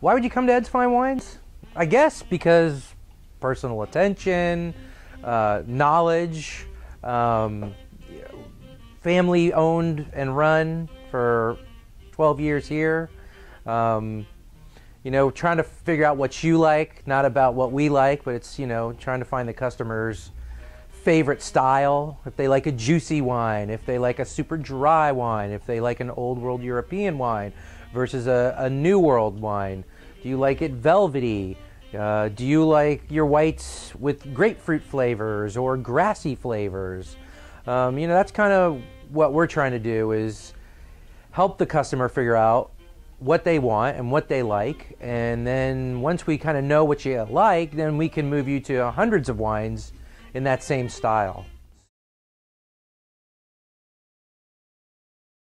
Why would you come to Ed's Fine Wines? I guess because personal attention, knowledge, family owned and run for 12 years here. You know, trying to figure out what you like, not about what we like, but it's, you know, trying to find the customer's favorite style. If they like a juicy wine, if they like a super dry wine, if they like an old world European wine versus a new world wine. Do you like it velvety? Do you like your whites with grapefruit flavors or grassy flavors? You know, that's kind of what we're trying to do, is help the customer figure out what they want and what they like. And then once we kind of know what you like, then we can move you to hundreds of wines in that same style.